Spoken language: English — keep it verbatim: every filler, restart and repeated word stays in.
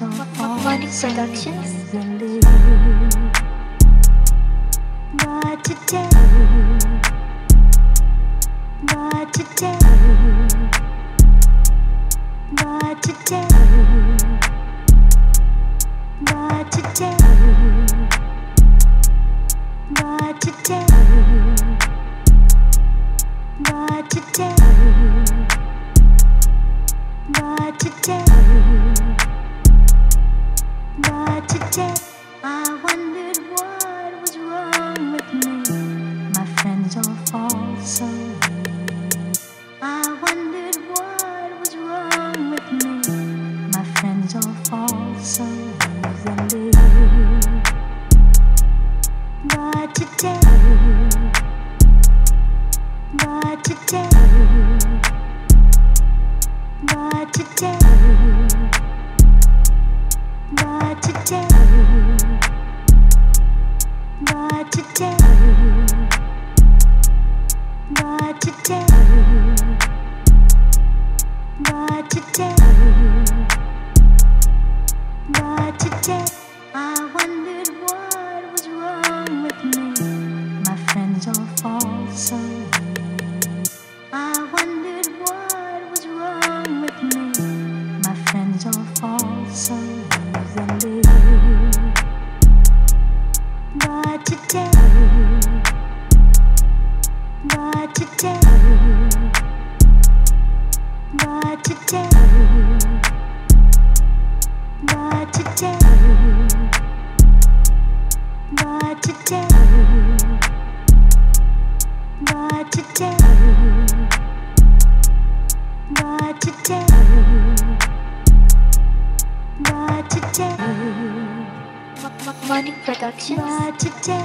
Manu Productions. But today, but today, but today, but today, but today, but today, but today, but today, I wondered what was wrong with me. My friends are false. I wondered what was wrong with me. My friends are false. But today, but today, but today, but today, but today, but today, but today, but today, I wondered what was wrong with me. My friends are false. I wondered what was wrong with me. My friends are false. But today, but today, but today, but today, but today, but today, but today, but today, Manu Productions.